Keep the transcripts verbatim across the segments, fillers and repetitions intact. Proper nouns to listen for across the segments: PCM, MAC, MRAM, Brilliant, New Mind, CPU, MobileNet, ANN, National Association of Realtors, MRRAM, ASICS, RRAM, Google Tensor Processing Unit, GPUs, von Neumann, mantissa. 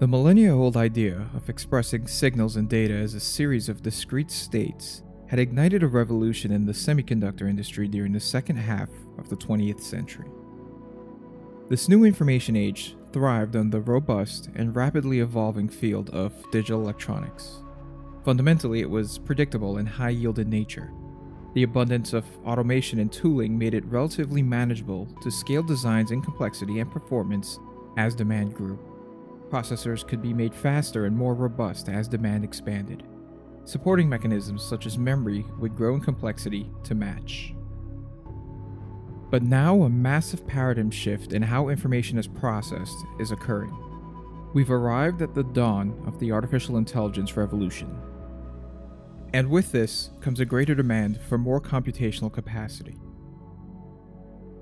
The millennia-old idea of expressing signals and data as a series of discrete states had ignited a revolution in the semiconductor industry during the second half of the twentieth century. This new information age thrived on the robust and rapidly evolving field of digital electronics. Fundamentally, it was predictable and high-yield in nature. The abundance of automation and tooling made it relatively manageable to scale designs in complexity and performance as demand grew. Processors could be made faster and more robust as demand expanded. Supporting mechanisms such as memory would grow in complexity to match. But now a massive paradigm shift in how information is processed is occurring. We've arrived at the dawn of the artificial intelligence revolution. And with this comes a greater demand for more computational capacity.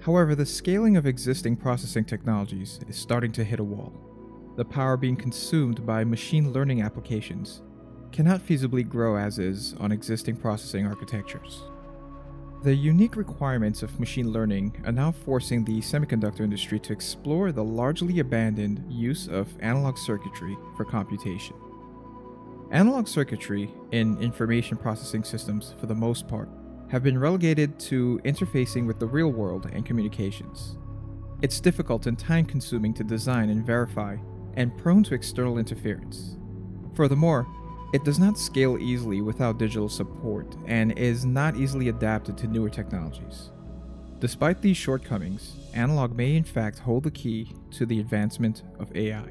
However, the scaling of existing processing technologies is starting to hit a wall. The power being consumed by machine learning applications cannot feasibly grow as is on existing processing architectures. The unique requirements of machine learning are now forcing the semiconductor industry to explore the largely abandoned use of analog circuitry for computation. Analog circuitry in information processing systems, for the most part, have been relegated to interfacing with the real world and communications. It's difficult and time-consuming to design and verify, and prone to external interference. Furthermore, it does not scale easily without digital support and is not easily adapted to newer technologies. Despite these shortcomings, analog may in fact hold the key to the advancement of A I.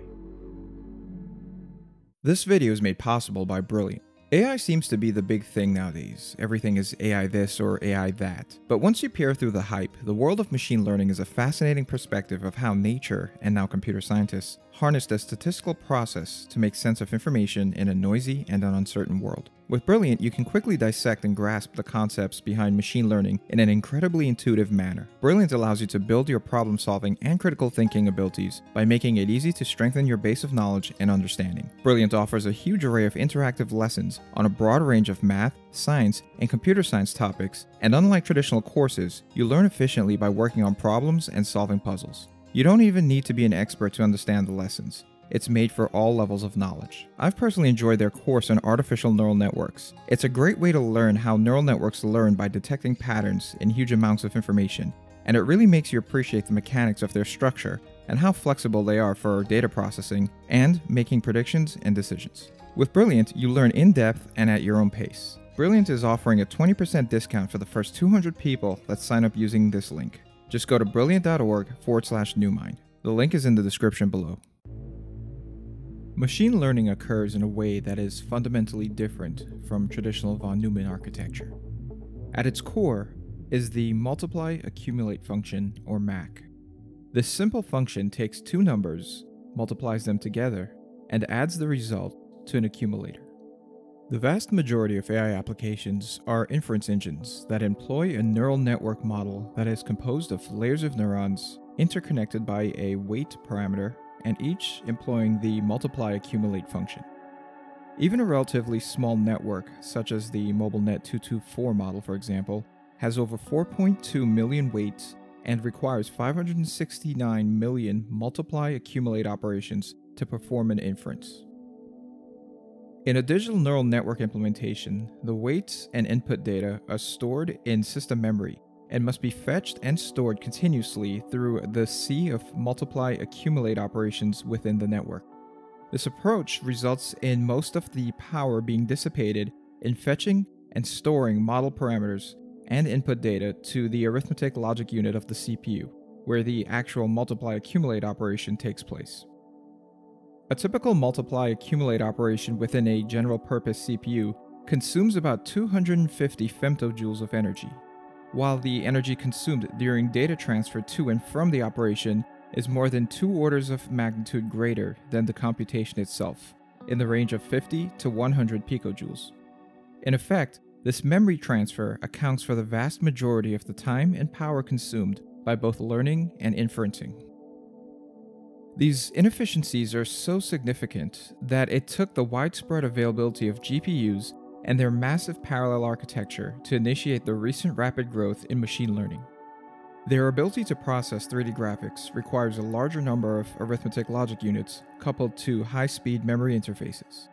This video is made possible by Brilliant. A I seems to be the big thing nowadays. Everything is A I this or A I that. But once you peer through the hype, the world of machine learning is a fascinating perspective of how nature, and now computer scientists, harnessed a statistical process to make sense of information in a noisy and an uncertain world. With Brilliant, you can quickly dissect and grasp the concepts behind machine learning in an incredibly intuitive manner. Brilliant allows you to build your problem-solving and critical thinking abilities by making it easy to strengthen your base of knowledge and understanding. Brilliant offers a huge array of interactive lessons on a broad range of math, science, and computer science topics, and unlike traditional courses, you learn efficiently by working on problems and solving puzzles. You don't even need to be an expert to understand the lessons. It's made for all levels of knowledge. I've personally enjoyed their course on artificial neural networks. It's a great way to learn how neural networks learn by detecting patterns in huge amounts of information, and it really makes you appreciate the mechanics of their structure and how flexible they are for data processing and making predictions and decisions. With Brilliant, you learn in depth and at your own pace. Brilliant is offering a twenty percent discount for the first two hundred people that sign up using this link. Just go to brilliant.org forward slash newmind. The link is in the description below. Machine learning occurs in a way that is fundamentally different from traditional von Neumann architecture. At its core is the multiply accumulate function, or M A C. This simple function takes two numbers, multiplies them together, and adds the result to an accumulator. The vast majority of A I applications are inference engines that employ a neural network model that is composed of layers of neurons interconnected by a weight parameter, and each employing the multiply-accumulate function. Even a relatively small network, such as the MobileNet two two four model, for example, has over four point two million weights and requires five hundred sixty-nine million multiply-accumulate operations to perform an inference. In a digital neural network implementation, the weights and input data are stored in system memory, and must be fetched and stored continuously through the sea of multiply-accumulate operations within the network. This approach results in most of the power being dissipated in fetching and storing model parameters and input data to the arithmetic logic unit of the C P U, where the actual multiply-accumulate operation takes place. A typical multiply-accumulate operation within a general-purpose C P U consumes about two hundred fifty femtojoules of energy, while the energy consumed during data transfer to and from the operation is more than two orders of magnitude greater than the computation itself, in the range of fifty to one hundred picojoules. In effect, this memory transfer accounts for the vast majority of the time and power consumed by both learning and inferencing. These inefficiencies are so significant that it took the widespread availability of G P Us and their massive parallel architecture to initiate the recent rapid growth in machine learning. Their ability to process three D graphics requires a larger number of arithmetic logic units coupled to high-speed memory interfaces.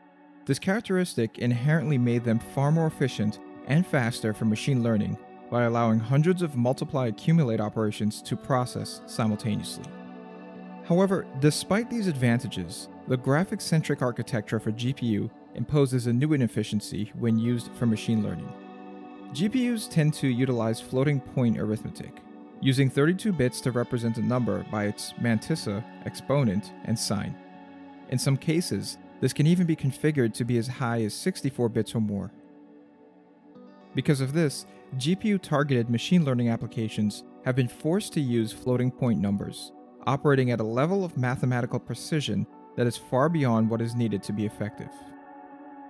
This characteristic inherently made them far more efficient and faster for machine learning by allowing hundreds of multiply-accumulate operations to process simultaneously. However, despite these advantages, the graphics-centric architecture for G P U imposes a new inefficiency when used for machine learning. G P Us tend to utilize floating-point arithmetic, using thirty-two bits to represent a number by its mantissa, exponent, and sign. In some cases, this can even be configured to be as high as sixty-four bits or more. Because of this, G P U-targeted machine learning applications have been forced to use floating-point numbers, operating at a level of mathematical precision that is far beyond what is needed to be effective.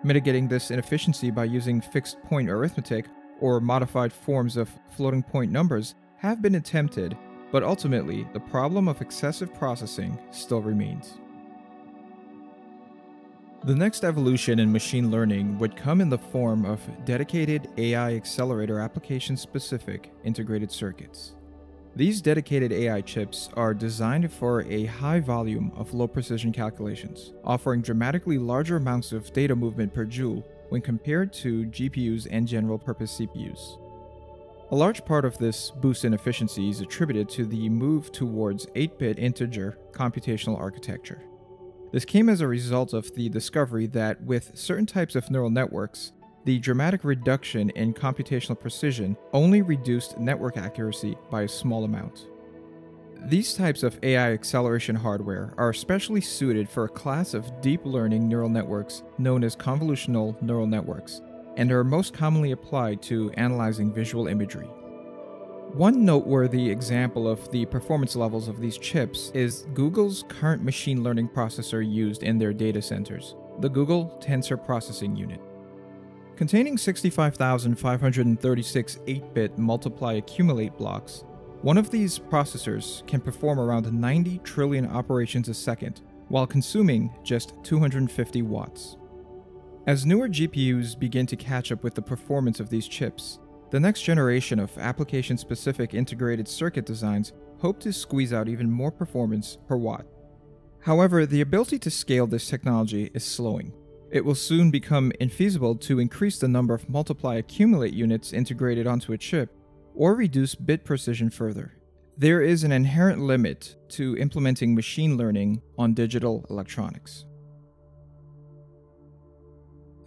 Mitigating this inefficiency by using fixed-point arithmetic or modified forms of floating-point numbers have been attempted, but ultimately, the problem of excessive processing still remains. The next evolution in machine learning would come in the form of dedicated A I accelerator application-specific integrated circuits. These dedicated A I chips are designed for a high volume of low-precision calculations, offering dramatically larger amounts of data movement per joule when compared to G P Us and general-purpose C P Us. A large part of this boost in efficiency is attributed to the move towards eight-bit integer computational architecture. This came as a result of the discovery that with certain types of neural networks, the dramatic reduction in computational precision only reduced network accuracy by a small amount. These types of A I acceleration hardware are especially suited for a class of deep learning neural networks known as convolutional neural networks, and are most commonly applied to analyzing visual imagery. One noteworthy example of the performance levels of these chips is Google's current machine learning processor used in their data centers, the Google Tensor Processing Unit. Containing sixty-five thousand five hundred thirty-six eight-bit multiply-accumulate blocks, one of these processors can perform around ninety trillion operations a second while consuming just two hundred fifty watts. As newer G P Us begin to catch up with the performance of these chips, the next generation of application-specific integrated circuit designs hope to squeeze out even more performance per watt. However, the ability to scale this technology is slowing. It will soon become infeasible to increase the number of multiply-accumulate units integrated onto a chip or reduce bit precision further. There is an inherent limit to implementing machine learning on digital electronics.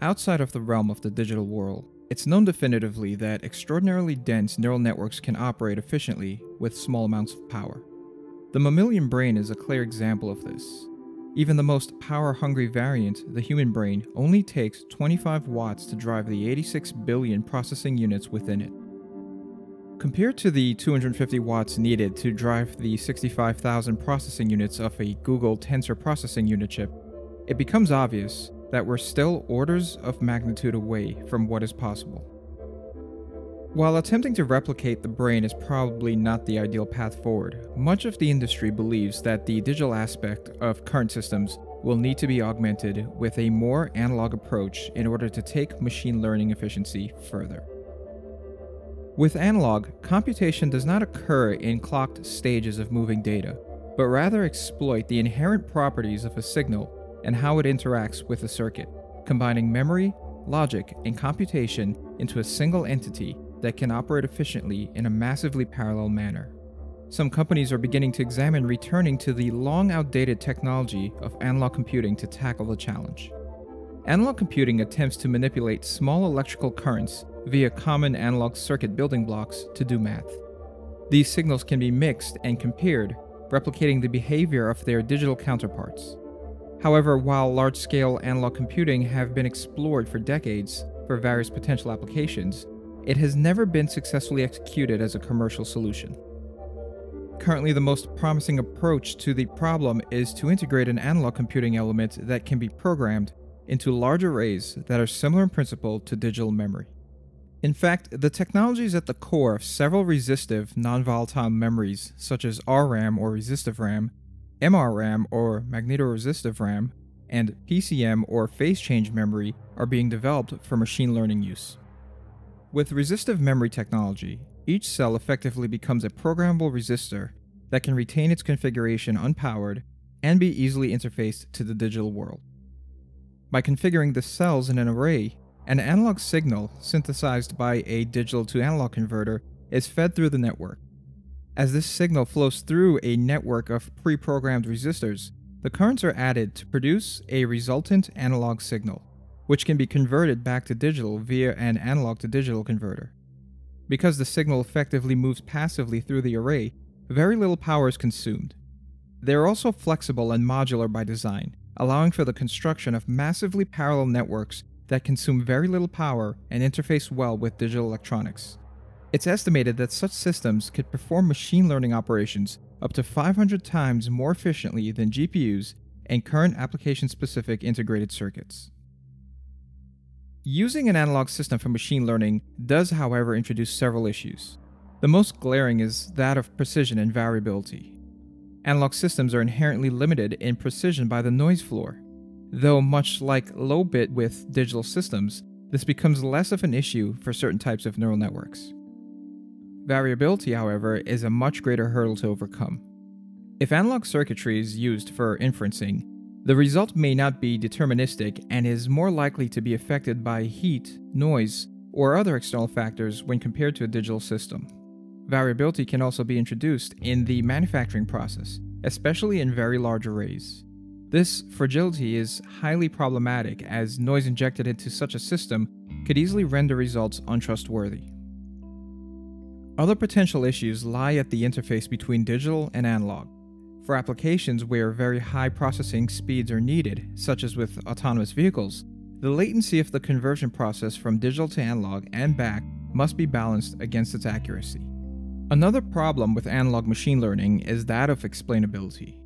Outside of the realm of the digital world, it's known definitively that extraordinarily dense neural networks can operate efficiently with small amounts of power. The mammalian brain is a clear example of this. Even the most power-hungry variant, the human brain, only takes twenty-five watts to drive the eighty-six billion processing units within it. Compared to the two hundred fifty watts needed to drive the sixty-five thousand processing units of a Google Tensor Processing Unit chip, it becomes obvious that we're still orders of magnitude away from what is possible. While attempting to replicate the brain is probably not the ideal path forward, much of the industry believes that the digital aspect of current systems will need to be augmented with a more analog approach in order to take machine learning efficiency further. With analog, computation does not occur in clocked stages of moving data, but rather exploit the inherent properties of a signal and how it interacts with a circuit, combining memory, logic, and computation into a single entity that can operate efficiently in a massively parallel manner. Some companies are beginning to examine returning to the long outdated technology of analog computing to tackle the challenge. Analog computing attempts to manipulate small electrical currents via common analog circuit building blocks to do math. These signals can be mixed and compared, replicating the behavior of their digital counterparts. However, while large-scale analog computing have been explored for decades for various potential applications, it has never been successfully executed as a commercial solution. Currently, the most promising approach to the problem is to integrate an analog computing element that can be programmed into large arrays that are similar in principle to digital memory. In fact, the technology is at the core of several resistive, non-volatile memories such as R RAM or resistive RAM, M R RAM or magnetoresistive RAM, and P C M or phase change memory are being developed for machine learning use. With resistive memory technology, Each cell effectively becomes a programmable resistor that can retain its configuration unpowered and be easily interfaced to the digital world. By configuring the cells in an array, an analog signal synthesized by a digital-to-analog converter is fed through the network. As this signal flows through a network of pre-programmed resistors, the currents are added to produce a resultant analog signal, which can be converted back to digital via an analog-to-digital converter. Because the signal effectively moves passively through the array, very little power is consumed. They are also flexible and modular by design, allowing for the construction of massively parallel networks that consume very little power and interface well with digital electronics. It's estimated that such systems could perform machine learning operations up to five hundred times more efficiently than G P Us and current application-specific integrated circuits. Using an analog system for machine learning does, however, introduce several issues. The most glaring is that of precision and variability. Analog systems are inherently limited in precision by the noise floor. Though much like low-bit with digital systems, this becomes less of an issue for certain types of neural networks. Variability, however, is a much greater hurdle to overcome. If analog circuitry is used for inferencing, the result may not be deterministic and is more likely to be affected by heat, noise, or other external factors when compared to a digital system. Variability can also be introduced in the manufacturing process, especially in very large arrays. This fragility is highly problematic, as noise injected into such a system could easily render results untrustworthy. Other potential issues lie at the interface between digital and analog. For applications where very high processing speeds are needed, such as with autonomous vehicles, the latency of the conversion process from digital to analog and back must be balanced against its accuracy. Another problem with analog machine learning is that of explainability.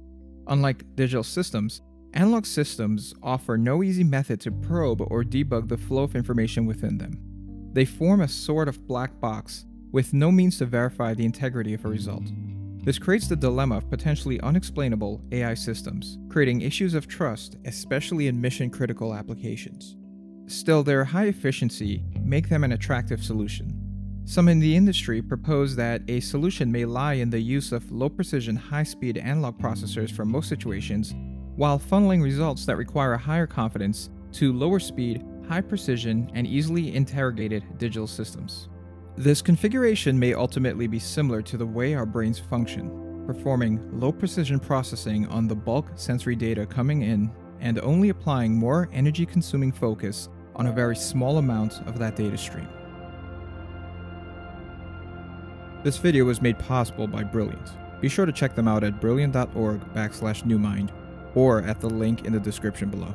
Unlike digital systems, analog systems offer no easy method to probe or debug the flow of information within them. They form a sort of black box with no means to verify the integrity of a result. This creates the dilemma of potentially unexplainable A I systems, creating issues of trust, especially in mission-critical applications. Still, their high efficiency makes them an attractive solution. Some in the industry propose that a solution may lie in the use of low-precision, high-speed analog processors for most situations, while funneling results that require a higher confidence to lower-speed, high-precision, and easily interrogated digital systems. This configuration may ultimately be similar to the way our brains function, performing low-precision processing on the bulk sensory data coming in and only applying more energy-consuming focus on a very small amount of that data stream. This video was made possible by Brilliant. Be sure to check them out at brilliant dot org backslash newmind or at the link in the description below.